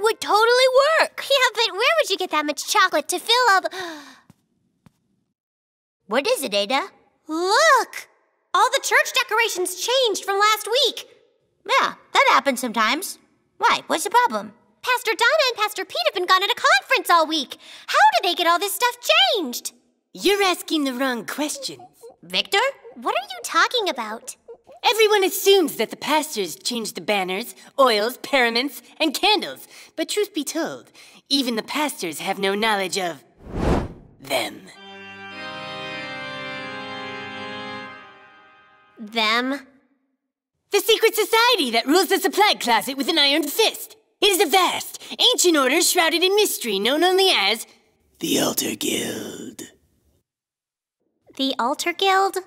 It would totally work. Yeah, but where would you get that much chocolate to fill up? What is it, Ada? Look! All the church decorations changed from last week. Yeah, that happens sometimes. Why? What's the problem? Pastor Donna and Pastor Pete have been gone at a conference all week. How do they get all this stuff changed? You're asking the wrong questions. Victor? What are you talking about? Everyone assumes that the pastors change the banners, oils, paraments, and candles. But truth be told, even the pastors have no knowledge of them. Them? The secret society that rules the supply closet with an iron fist. It is a vast, ancient order shrouded in mystery known only as the Altar Guild. The Altar Guild?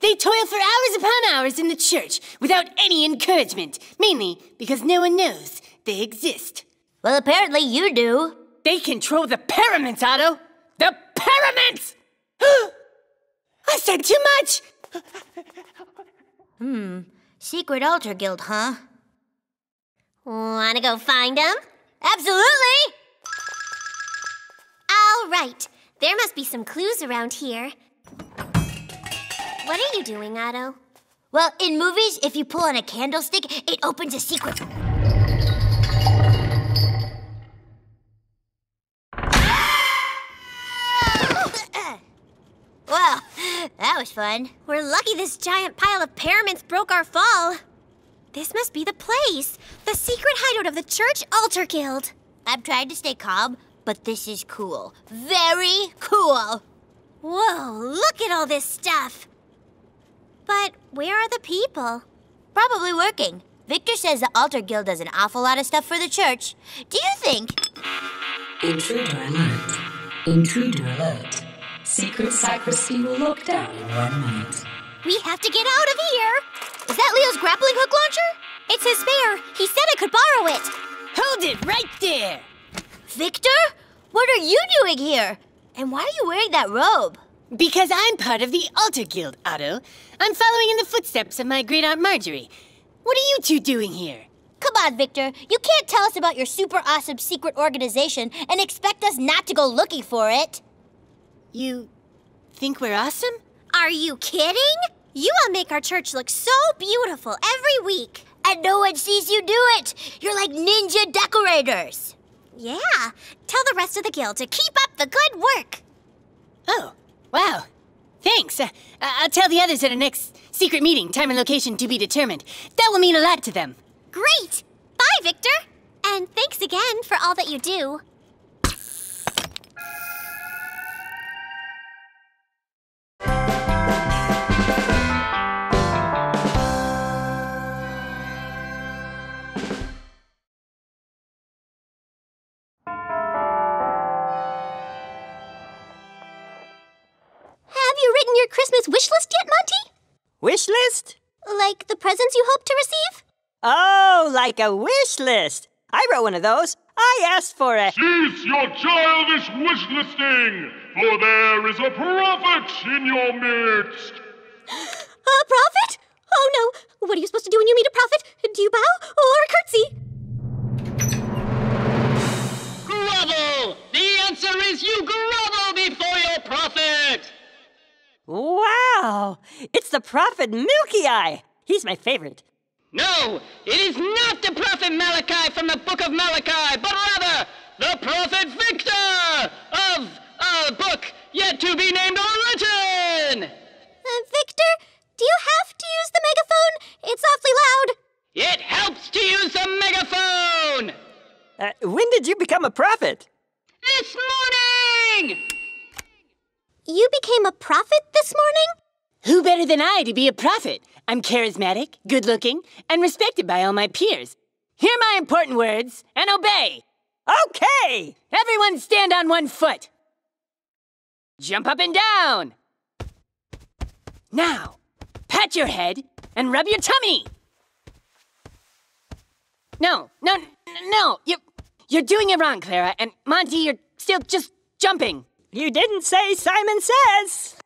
They toil for hours upon hours in the church without any encouragement, mainly because no one knows they exist. Well, apparently you do. They control the pyramids, Otto! The pyramids! I said too much! Secret Altar Guild, huh? Wanna go find them? Absolutely! All right, there must be some clues around here. What are you doing, Otto? Well, in movies, if you pull on a candlestick, it opens a secret. Well, that was fun. We're lucky this giant pile of pyramids broke our fall. This must be the place, the secret hideout of the Church Altar Guild. I've tried to stay calm, but this is cool. Very cool. Whoa, look at all this stuff. But where are the people? Probably working. Victor says the Altar Guild does an awful lot of stuff for the church. Do you think... Intruder alert. Intruder alert. Secret sacristy will lock down in 1 minute. We have to get out of here! Is that Leo's grappling hook launcher? It's his spare. He said I could borrow it. Hold it right there! Victor? What are you doing here? And why are you wearing that robe? Because I'm part of the Altar Guild, Otto. I'm following in the footsteps of my great-aunt Marjorie. What are you two doing here? Come on, Victor. You can't tell us about your super awesome secret organization and expect us not to go looking for it. You think we're awesome? Are you kidding? You all make our church look so beautiful every week. And no one sees you do it. You're like ninja decorators. Yeah. Tell the rest of the guild to keep up the good work. Oh. Wow. Thanks. I'll tell the others at our next secret meeting, time and location to be determined. That will mean a lot to them. Great! Bye, Victor! And thanks again for all that you do. Wish list yet, Monty? Wish list? Like the presents you hope to receive? Oh, like a wish list. I wrote one of those. I asked for it. Cease your childish wish listing, for there is a prophet in your midst. A prophet? Oh, no. What are you supposed to do when you meet a prophet? Do you bow or curtsy? Grovel! The answer is you grovel before your prophet! Wow! It's the prophet Milky Eye! He's my favorite. No! It is not the prophet Malachi from the book of Malachi, but rather the prophet Victor of a book yet to be named or written! Victor, do you have to use the megaphone? It's awfully loud. It helps to use the megaphone! When did you become a prophet? This morning! You became a prophet this morning? Who better than I to be a prophet? I'm charismatic, good-looking, and respected by all my peers. Hear my important words and obey. Okay! Everyone stand on one foot. Jump up and down. Now, pat your head and rub your tummy. No. You're doing it wrong, Clara, and Monty, you're still just jumping. You didn't say Simon Says!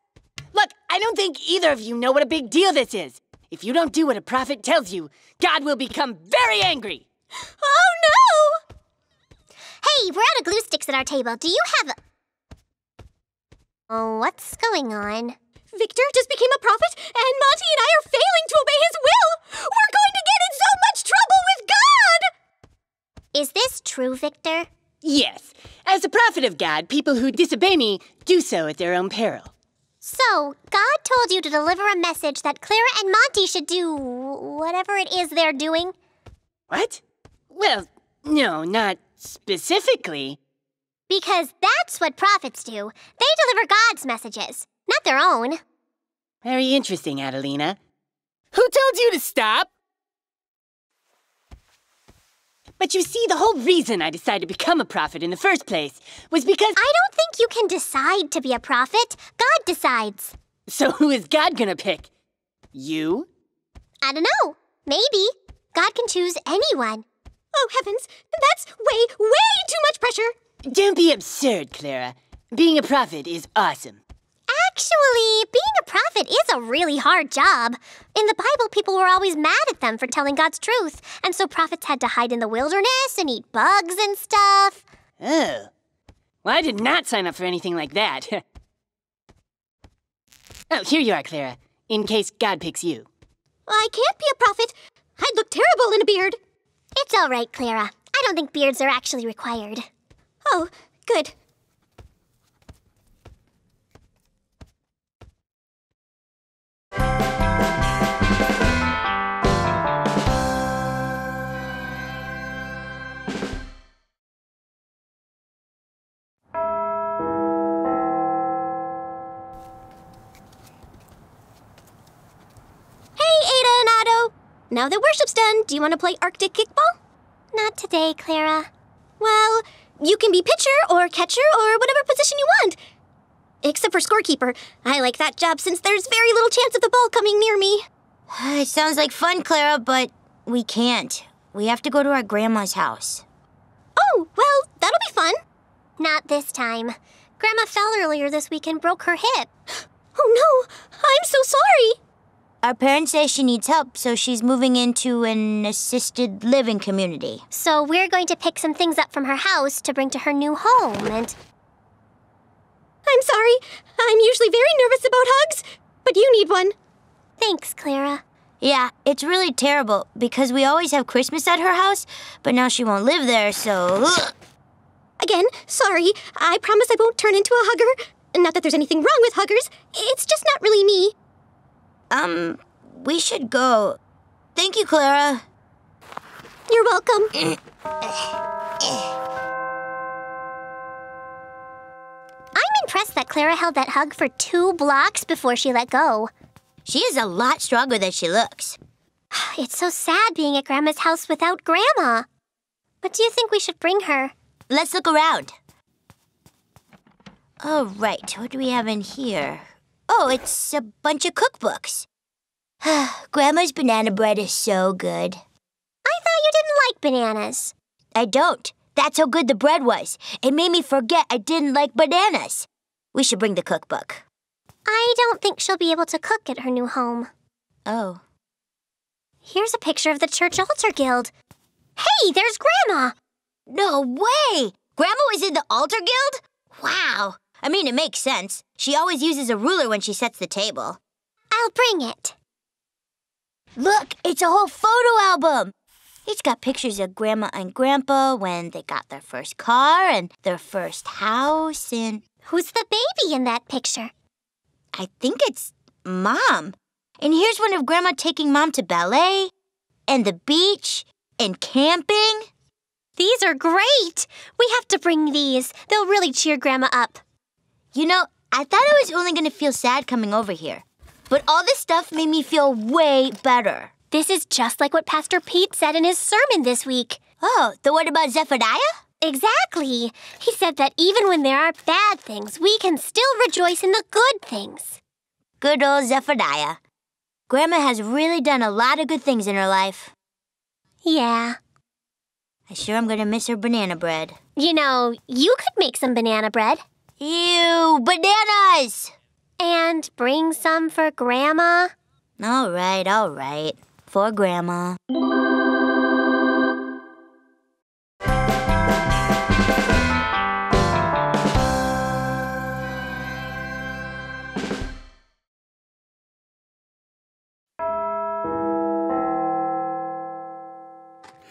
Look, I don't think either of you know what a big deal this is. If you don't do what a prophet tells you, God will become very angry. Oh, no! Hey, we're out of glue sticks at our table. Do you have a... What's going on? Victor just became a prophet, and Monty and I are failing to obey his will! We're going to get in so much trouble with God! Is this true, Victor? Yes. As a prophet of God, people who disobey me do so at their own peril. So, God told you to deliver a message that Clara and Monty should do whatever it is they're doing? What? Well, no, not specifically. Because that's what prophets do. They deliver God's messages, not their own. Very interesting, Adelina. Who told you to stop? But you see, the whole reason I decided to become a prophet in the first place was because— I don't think you can decide to be a prophet. God decides. So who is God gonna pick? You? I don't know. Maybe. God can choose anyone. Oh, heavens. That's way, way too much pressure. Don't be absurd, Clara. Being a prophet is awesome. Actually, being a prophet is a really hard job. In the Bible, people were always mad at them for telling God's truth, and so prophets had to hide in the wilderness and eat bugs and stuff. Oh. Well, I did not sign up for anything like that. Oh, here you are, Clara, in case God picks you. Well, I can't be a prophet. I'd look terrible in a beard. It's all right, Clara. I don't think beards are actually required. Oh, good. Now that worship's done, do you want to play Arctic kickball? Not today, Clara. Well, you can be pitcher or catcher or whatever position you want. Except for scorekeeper. I like that job since there's very little chance of the ball coming near me. It sounds like fun, Clara, but we can't. We have to go to our grandma's house. Oh, well, that'll be fun. Not this time. Grandma fell earlier this week and broke her hip. Oh, no. I'm so sorry. Our parents say she needs help, so she's moving into an assisted living community. So we're going to pick some things up from her house to bring to her new home, and... I'm sorry. I'm usually very nervous about hugs, but you need one. Thanks, Clara. Yeah, it's really terrible, because we always have Christmas at her house, but now she won't live there, so... Again, sorry. I promise I won't turn into a hugger. Not that there's anything wrong with huggers. It's just not really me. We should go. Thank you, Clara. You're welcome. I'm impressed that Clara held that hug for 2 blocks before she let go. She is a lot stronger than she looks. It's so sad being at Grandma's house without Grandma. What do you think we should bring her? Let's look around. All right, what do we have in here? Oh, it's a bunch of cookbooks. Grandma's banana bread is so good. I thought you didn't like bananas. I don't. That's how good the bread was. It made me forget I didn't like bananas. We should bring the cookbook. I don't think she'll be able to cook at her new home. Oh. Here's a picture of the Church Altar Guild. Hey, there's Grandma! No way! Grandma was in the Altar Guild? Wow! I mean, it makes sense. She always uses a ruler when she sets the table. I'll bring it. Look, it's a whole photo album. It's got pictures of Grandma and Grandpa when they got their first car and their first house and... Who's the baby in that picture? I think it's Mom. And here's one of Grandma taking Mom to ballet and the beach and camping. These are great. We have to bring these. They'll really cheer Grandma up. You know, I thought I was only going to feel sad coming over here. But all this stuff made me feel way better. This is just like what Pastor Pete said in his sermon this week. Oh, the one about Zephaniah? Exactly. He said that even when there are bad things, we can still rejoice in the good things. Good old Zephaniah. Grandma has really done a lot of good things in her life. Yeah. I sure am going to miss her banana bread. You know, you could make some banana bread. Ew, bananas! And bring some for Grandma. All right, for Grandma.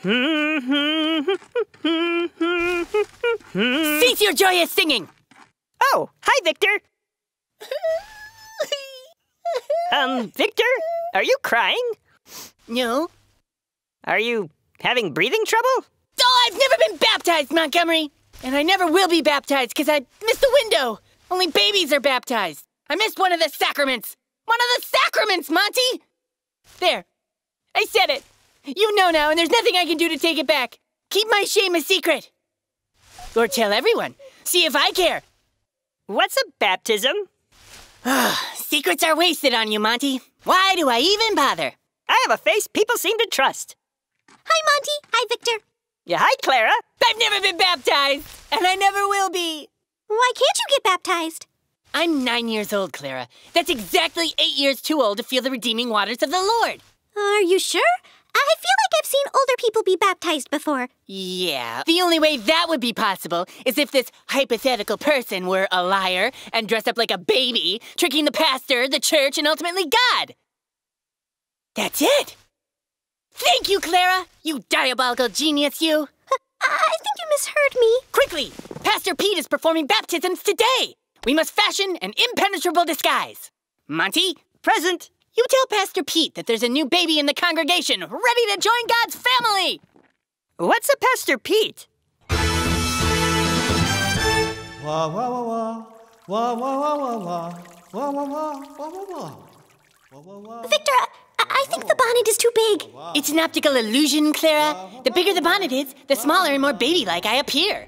Cease your joyous singing! Oh, hi, Victor! Victor, are you crying? No. Are you having breathing trouble? Oh, I've never been baptized, Montgomery! And I never will be baptized because I missed the window! Only babies are baptized! I missed one of the sacraments! One of the sacraments, Monty! There. I said it! You know now, and there's nothing I can do to take it back. Keep my shame a secret. Or tell everyone. See if I care. What's a baptism? Secrets are wasted on you, Monty. Why do I even bother? I have a face people seem to trust. Hi, Monty. Hi, Victor. Yeah, hi, Clara. I've never been baptized, and I never will be. Why can't you get baptized? I'm 9 years old, Clara. That's exactly 8 years too old to feel the redeeming waters of the Lord. Are you sure? I feel like I've seen older people be baptized before. Yeah, the only way that would be possible is if this hypothetical person were a liar and dressed up like a baby, tricking the pastor, the church, and ultimately God. That's it. Thank you, Clara. You diabolical genius, you. I think you misheard me. Quickly, Pastor Pete is performing baptisms today. We must fashion an impenetrable disguise. Monty, present. You tell Pastor Pete that there's a new baby in the congregation ready to join God's family! What's a Pastor Pete? Wah, wah, wah, wah. Wah, wah, wah, wah, wah. Wah, wah, wah, wah, wah, wah. Wah, wah, wah. Victor, I think the bonnet is too big. It's an optical illusion, Clara. The bigger the bonnet is, the smaller and more baby-like I appear.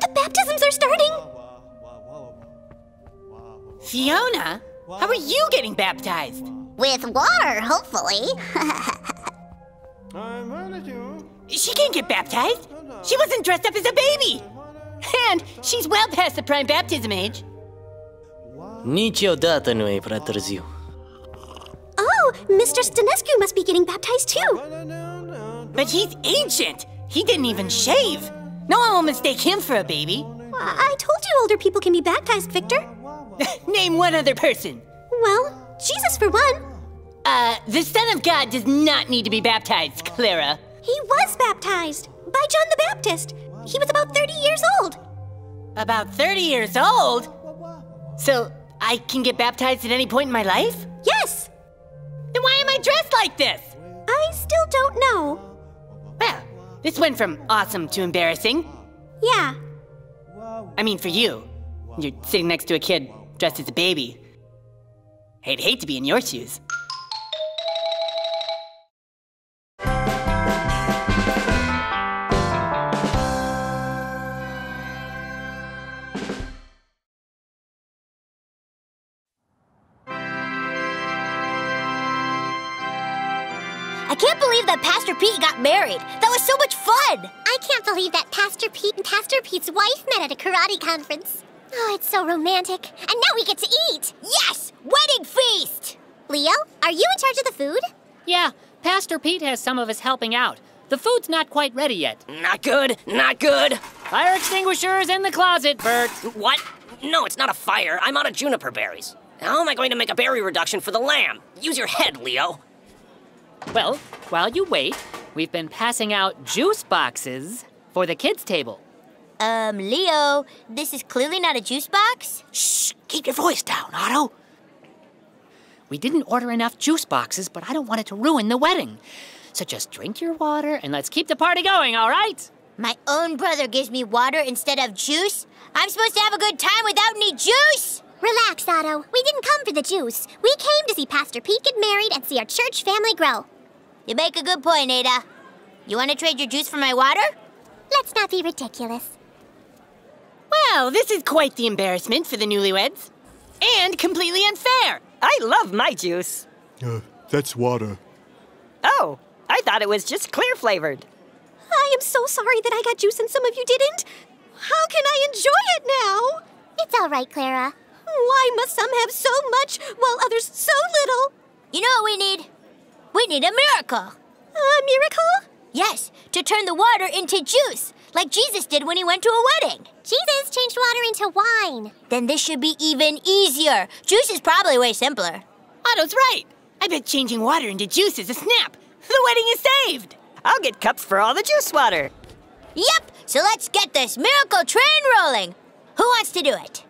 The baptisms are starting! Fiona, how are you getting baptized? With water, hopefully. She can't get baptized. She wasn't dressed up as a baby. And she's well past the prime baptism age. Niciodată nu e prea târziu. Oh, Mr. Stănescu must be getting baptized too. But he's ancient. He didn't even shave. No one will mistake him for a baby. I told you older people can be baptized, Victor. Name one other person. Well, Jesus, for one. The Son of God does not need to be baptized, Clara. He was baptized by John the Baptist. He was about 30 years old. About 30 years old? So I can get baptized at any point in my life? Yes. Then why am I dressed like this? I still don't know. Well, this went from awesome to embarrassing. Yeah. I mean, for you. You're sitting next to a kid dressed as a baby. I'd hate to be in your shoes. I can't believe that Pastor Pete got married. That was so much fun. I can't believe that Pastor Pete and Pastor Pete's wife met at a karate conference. Oh, it's so romantic. And now we get to eat! Yes! Wedding feast! Leo, are you in charge of the food? Yeah, Pastor Pete has some of us helping out. The food's not quite ready yet. Not good, not good. Fire extinguisher is in the closet, Bert. What? No, it's not a fire. I'm out of juniper berries. How am I going to make a berry reduction for the lamb? Use your head, Leo. Well, while you wait, we've been passing out juice boxes for the kids' table. Leo, this is clearly not a juice box. Shh, keep your voice down, Otto. We didn't order enough juice boxes, but I don't want it to ruin the wedding. So just drink your water and let's keep the party going, all right? My own brother gives me water instead of juice? I'm supposed to have a good time without any juice? Relax, Otto. We didn't come for the juice. We came to see Pastor Pete get married and see our church family grow. You make a good point, Ada. You want to trade your juice for my water? Let's not be ridiculous. Well, this is quite the embarrassment for the newlyweds. And completely unfair. I love my juice. That's water. Oh, I thought it was just clear flavored. I am so sorry that I got juice and some of you didn't. How can I enjoy it now? It's all right, Clara. Why must some have so much while others so little? You know what we need? We need a miracle. A miracle? Yes, to turn the water into juice, like Jesus did when he went to a wedding. Jesus changed water into wine. Then this should be even easier. Juice is probably way simpler. Otto's right. I bet changing water into juice is a snap. The wedding is saved. I'll get cups for all the juice water. Yep, so let's get this miracle train rolling. Who wants to do it?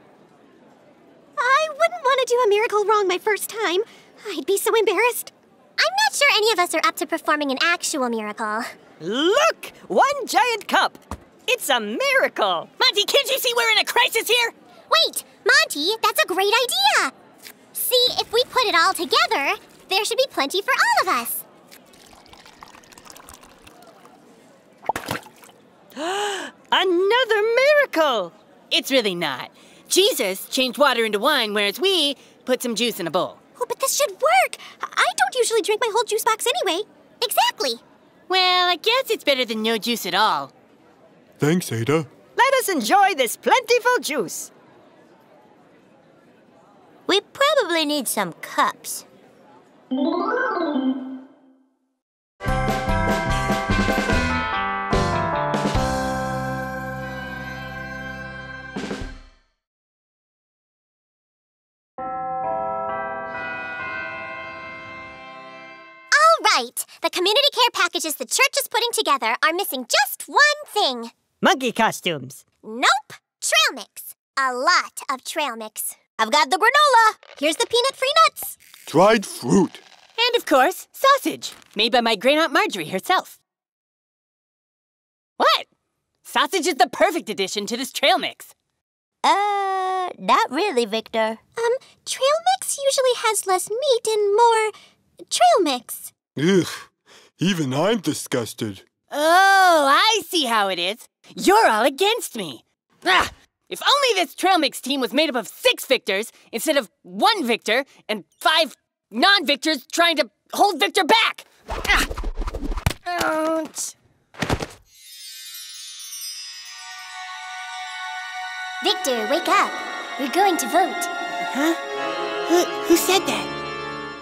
I wouldn't want to do a miracle wrong my first time. I'd be so embarrassed. I'm not sure any of us are up to performing an actual miracle. Look! One giant cup! It's a miracle! Monty, can't you see we're in a crisis here? Wait, Monty, that's a great idea! See, if we put it all together, there should be plenty for all of us. Another miracle! It's really not. Jesus changed water into wine, whereas we put some juice in a bowl. Oh, but this should work. I don't usually drink my whole juice box anyway. Exactly. Well, I guess it's better than no juice at all. Thanks, Ada. Let us enjoy this plentiful juice. We probably need some cups. The community care packages the church is putting together are missing just one thing. Monkey costumes. Nope. Trail mix. A lot of trail mix. I've got the granola. Here's the peanut-free nuts. Dried fruit. And, of course, sausage, made by my great-aunt Marjorie herself. What? Sausage is the perfect addition to this trail mix. Not really, Victor. Trail mix usually has less meat and more trail mix. Ugh, even I'm disgusted. Oh, I see how it is. You're all against me. Ah, if only this trail mix team was made up of 6 Victors instead of 1 Victor and 5 non-Victors trying to hold Victor back. Ah. Ouch. Victor, wake up. We're going to vote. Huh? Who said that?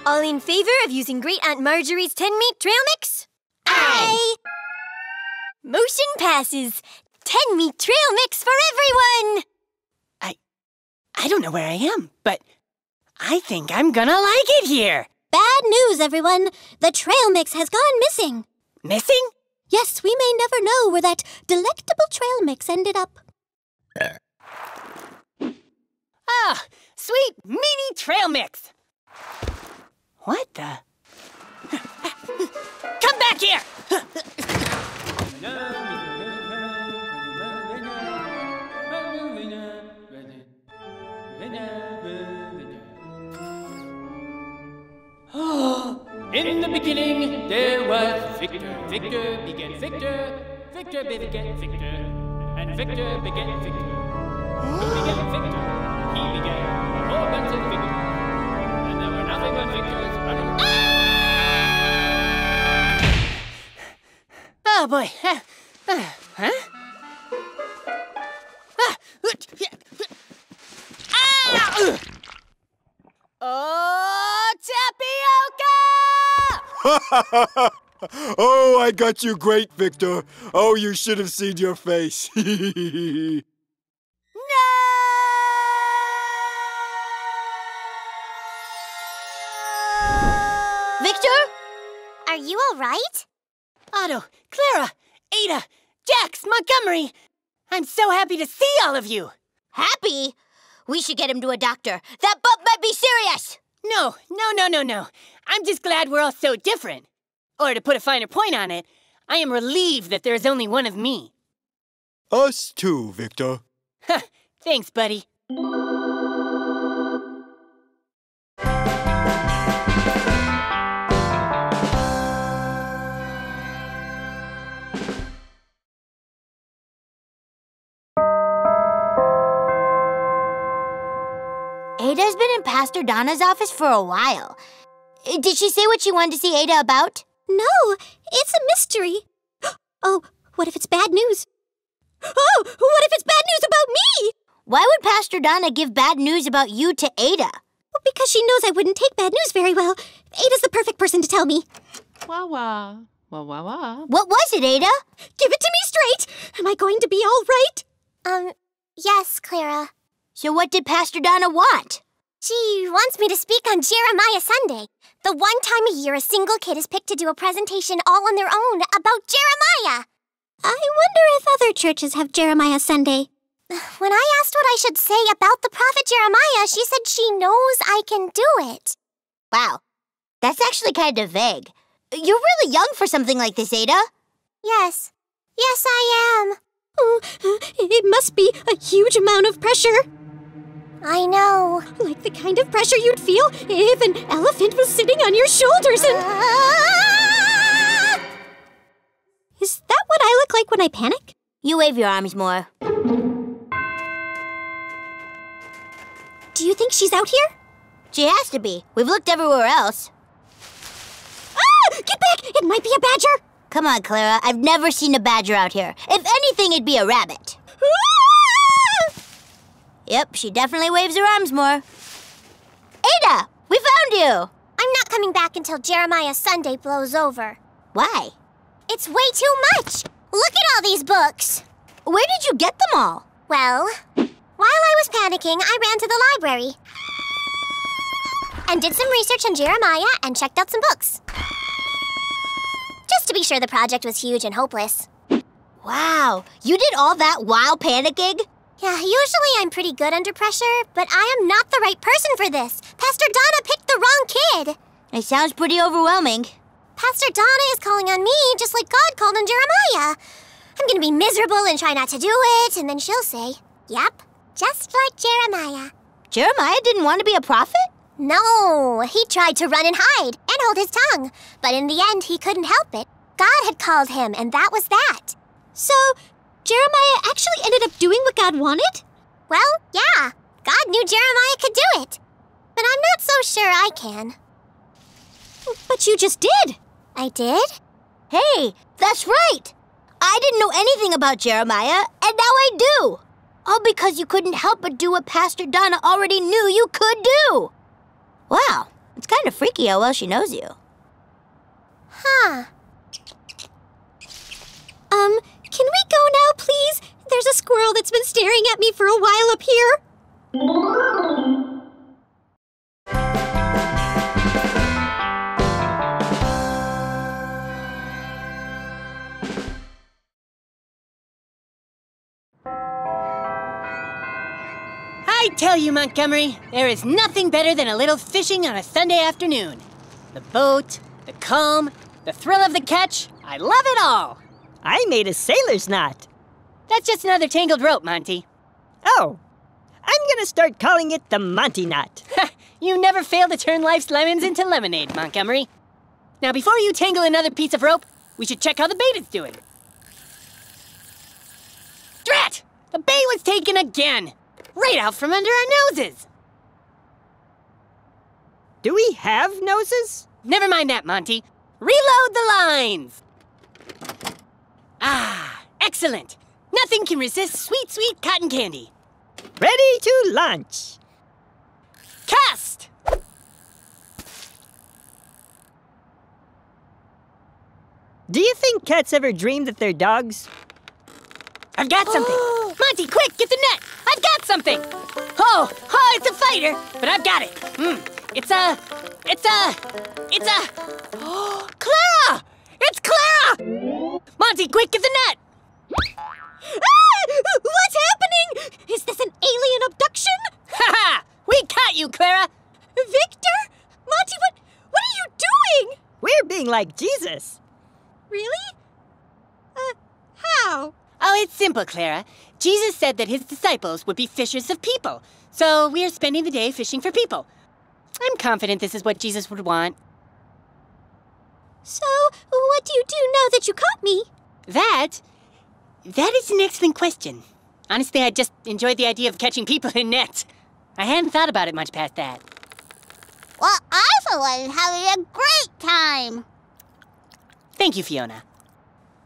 All in favor of using Great Aunt Marjorie's 10-meat trail mix? Aye! Motion passes. 10-meat trail mix for everyone! I don't know where I am, but I think I'm gonna like it here. Bad news, everyone. The trail mix has gone missing. Missing? Yes, we may never know where that delectable trail mix ended up. Ah, sweet, meaty trail mix. What the? Come back here! In the beginning, there was Victor. Victor began Victor. Victor began Victor. And Victor began Victor. Who began Victor? He began a whole bunch of Victor. And there were nothing but Victors. Oh, boy. Oh, tapioca! Oh, I got you great, Victor. Oh, you should have seen your face. Are you all right? Otto, Clara, Ada, Jax, Montgomery. I'm so happy to see all of you. Happy? We should get him to a doctor. That bump might be serious. No. I'm just glad we're all so different. Or to put a finer point on it, I am relieved that there is only one of me. Us too, Victor. Thanks, buddy. Ada's been in Pastor Donna's office for a while. Did she say what she wanted to see Ada about? No, it's a mystery. Oh, what if it's bad news? Oh, what if it's bad news about me? Why would Pastor Donna give bad news about you to Ada? Well, because she knows I wouldn't take bad news very well. Ada's the perfect person to tell me. Wah-wah, wah-wah-wah. What was it, Ada? Give it to me straight. Am I going to be all right? Yes, Clara. So what did Pastor Donna want? She wants me to speak on Jeremiah Sunday. The one time a year a single kid is picked to do a presentation all on their own about Jeremiah. I wonder if other churches have Jeremiah Sunday. When I asked what I should say about the prophet Jeremiah, she said she knows I can do it. Wow, that's actually kind of vague. You're really young for something like this, Ada. Yes. Yes, I am. Oh, it must be a huge amount of pressure. I know. Like the kind of pressure you'd feel if an elephant was sitting on your shoulders and... Is that what I look like when I panic? You wave your arms more. Do you think she's out here? She has to be. We've looked everywhere else. Ah! Get back! It might be a badger. Come on, Clara. I've never seen a badger out here. If anything, it'd be a rabbit. Yep, she definitely waves her arms more. Ada, we found you! I'm not coming back until Jeremiah Sunday blows over. Why? It's way too much! Look at all these books! Where did you get them all? Well, while I was panicking, I ran to the library and did some research on Jeremiah and checked out some books. Just to be sure the project was huge and hopeless. Wow, you did all that while panicking? Yeah, usually I'm pretty good under pressure, but I am not the right person for this. Pastor Donna picked the wrong kid. It sounds pretty overwhelming. Pastor Donna is calling on me, just like God called on Jeremiah. I'm gonna be miserable and try not to do it, and then she'll say, yep, just like Jeremiah. Jeremiah didn't want to be a prophet? No, he tried to run and hide and hold his tongue, but in the end, he couldn't help it. God had called him, and that was that. So, Jeremiah actually ended up doing what God wanted? Well, yeah. God knew Jeremiah could do it. But I'm not so sure I can. But you just did. I did? Hey, that's right. I didn't know anything about Jeremiah, and now I do. All because you couldn't help but do what Pastor Donna already knew you could do. Wow, it's kind of freaky how well she knows you. Huh. Can we go now, please? There's a squirrel that's been staring at me for a while up here. I tell you, Montgomery, there is nothing better than a little fishing on a Sunday afternoon. The boat, the calm, the thrill of the catch, I love it all. I made a sailor's knot. That's just another tangled rope, Monty. Oh, I'm gonna start calling it the Monty knot. You never fail to turn life's lemons into lemonade, Montgomery. Now, before you tangle another piece of rope, we should check how the bait is doing. Drat! The bait was taken again! Right out from under our noses! Do we have noses? Never mind that, Monty. Reload the lines! Ah, excellent. Nothing can resist sweet, sweet cotton candy. Ready to launch. Cast! Do you think cats ever dream that they're dogs? I've got something. Monty, quick, get the net. I've got something. Oh, it's a fighter, but I've got it. Oh, Clara! It's Clara! Monty, quick, get the net! Ah! What's happening? Is this an alien abduction? Ha! We caught you, Clara! Victor? Monty, what are you doing? We're being like Jesus. Really? How? Oh, it's simple, Clara. Jesus said that his disciples would be fishers of people. So we are spending the day fishing for people. I'm confident this is what Jesus would want. So, what do you do now that you caught me? That is an excellent question. Honestly, I just enjoyed the idea of catching people in nets. I hadn't thought about it much past that. Well, I for one is having a great time. Thank you, Fiona.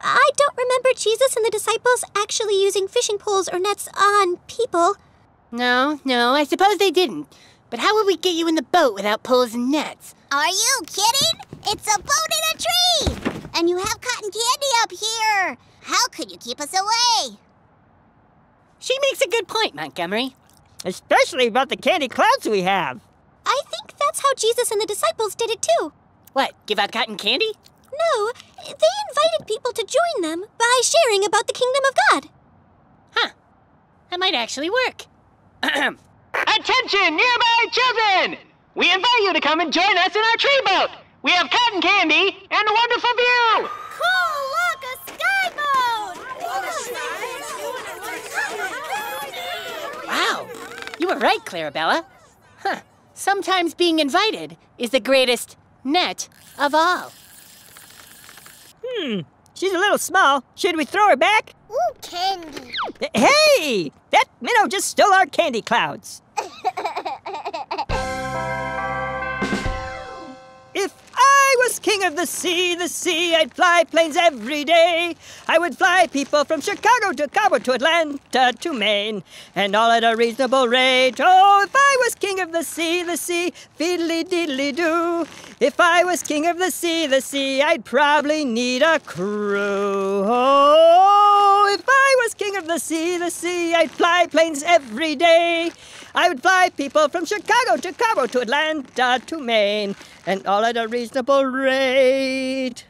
I don't remember Jesus and the disciples actually using fishing poles or nets on people. No, I suppose they didn't. But how would we get you in the boat without poles and nets? Are you kidding? It's a boat in a tree! And you have cotton candy up here! How could you keep us away? She makes a good point, Montgomery. Especially about the candy clouds we have. I think that's how Jesus and the disciples did it too. What, give out cotton candy? No, they invited people to join them by sharing about the kingdom of God. Huh, that might actually work. Attention, nearby children! We invite you to come and join us in our tree boat. We have cotton candy and a wonderful view. Cool, look, a sky boat! Wow, you were right, Clarabella. Huh, sometimes being invited is the greatest net of all. Hmm, she's a little small. Should we throw her back? Ooh, candy. Hey, that minnow just stole our candy clouds. If I was king of the sea, I'd fly planes every day. I would fly people from Chicago to Cabo to Atlanta to Maine, and all at a reasonable rate. Oh, if I was king of the sea, fiddly-diddly-doo. If I was king of the sea, I'd probably need a crew. Oh, if I was king of the sea, I'd fly planes every day. I would fly people from Chicago to Cabo to Atlanta to Maine, and all at a reasonable rate.